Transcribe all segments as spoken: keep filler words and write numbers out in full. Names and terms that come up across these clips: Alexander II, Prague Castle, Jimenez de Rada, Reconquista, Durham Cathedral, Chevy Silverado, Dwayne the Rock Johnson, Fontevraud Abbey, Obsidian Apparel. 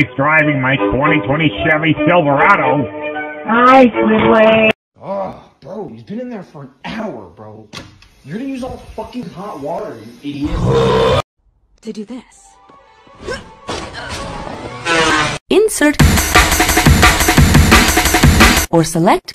nice driving my twenty twenty Chevy Silverado. Hi, Squidward. Oh, bro, he's been in there for an hour, bro. You're gonna use all fucking hot water, you idiot. To do this. Insert or select.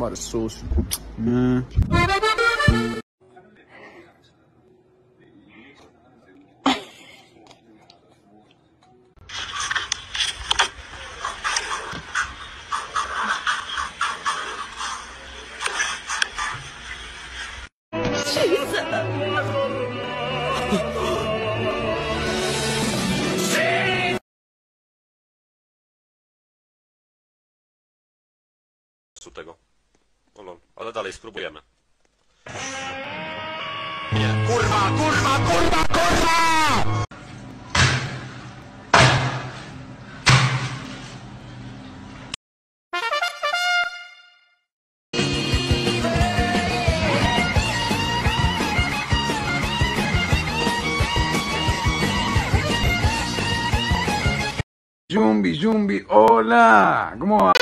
I'm out of sauce, man. Su tego. O lol, ale dalej spróbujemy. Nie. Kurwa, kurwa, kurwa, kurwa! Jumbi, Jumbi, hola! ¿Cómo va?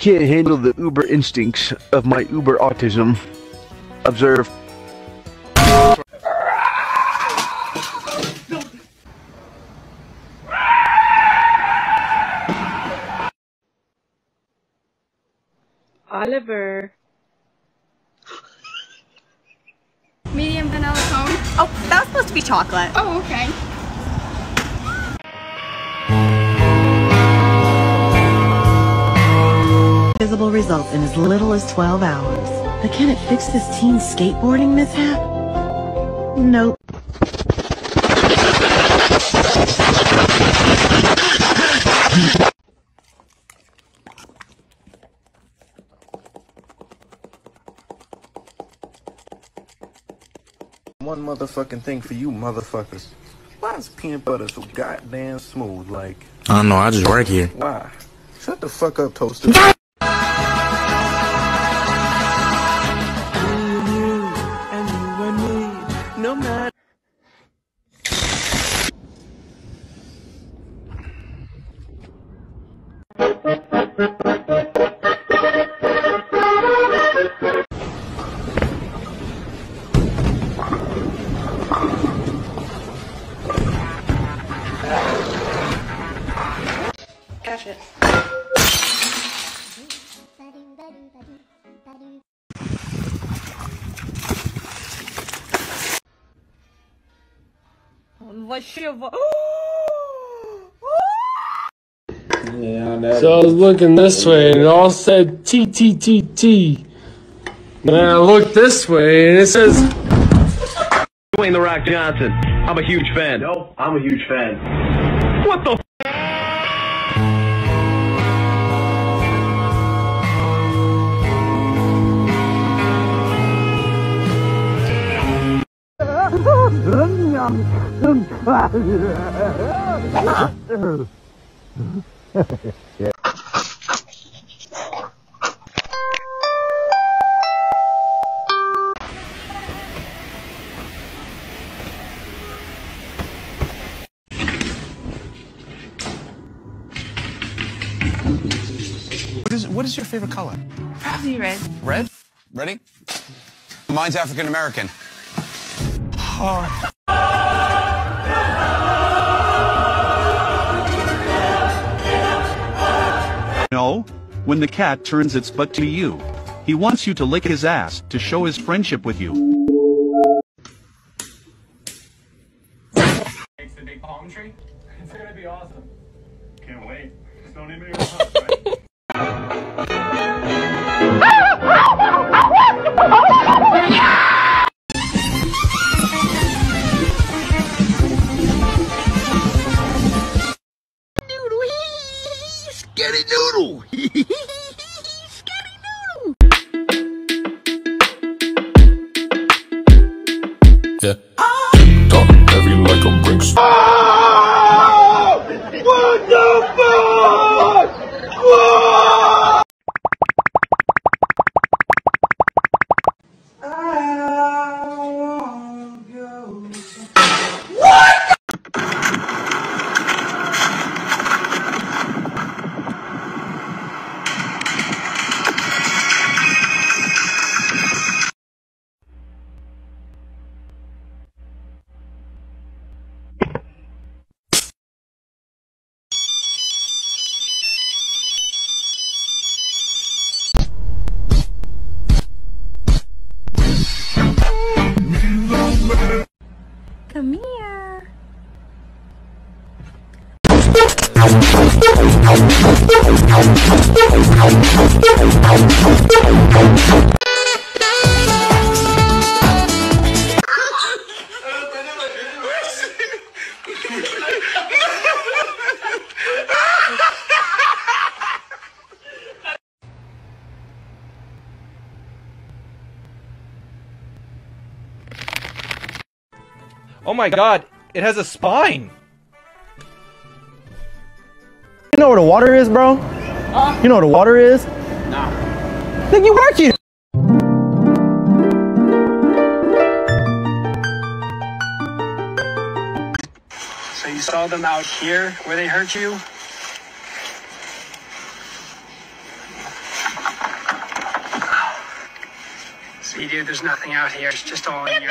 Can't handle the uber instincts of my uber autism. Observe. Oliver. Medium vanilla cone. Oh, that was supposed to be chocolate. Oh, okay. Visible results in as little as twelve hours. But can it fix this teen's skateboarding mishap? Nope. One motherfucking thing for you motherfuckers. Why is peanut butter so goddamn smooth like? I don't know, I just work here. Why? Shut the fuck up, Toaster. Catch it. Yeah, so I was looking this way and it all said T T T T. Then I looked this way and it says Dwayne the Rock Johnson. I'm a huge fan. No, I'm a huge fan. What the yeah. What is what is your favorite color? Probably red. Red? Ready? Mine's African American. Oh. No, when the cat turns its butt to you, he wants you to lick his ass to show his friendship with you. It's a big palm tree. on in there. Scary noodle. Scary noodle. Yeah. Ah. Talk heavy like a brick. Oh! What the fuck? What? I wanna go. What? Come here. Oh my god, it has a spine! You know where the water is, bro? Huh? You know where the water is? Nah. Then you work it! So you saw them out here, where they hurt you? See dude, there's nothing out here, it's just all in your...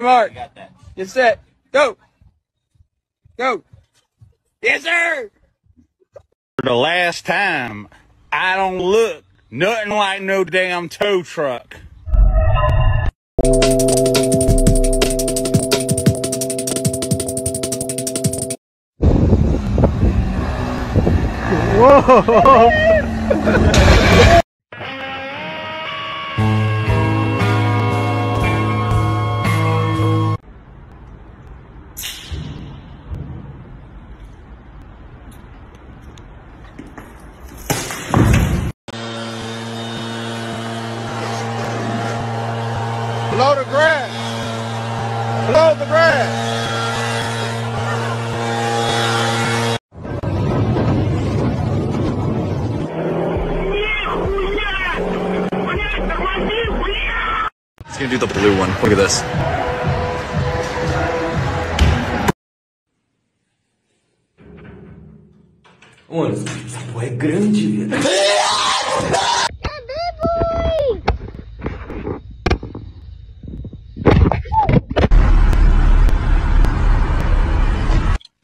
Mark, get set, go, go, yes sir. For the last time, I don't look nothing like no damn tow truck. Whoa. Blow the grass. Blow the grass. It's gonna do the blue one. Look at this. Olha, essa porra é grande, velho.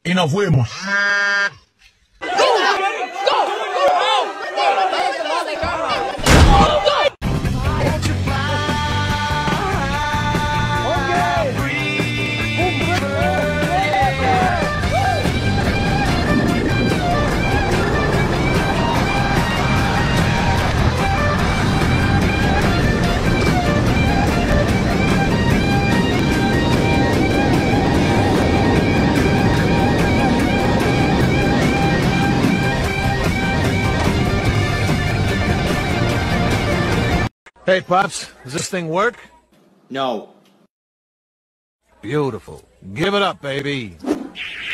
Y nos fuimos. Hey, Pops, does this thing work? No. Beautiful. Give it up, baby.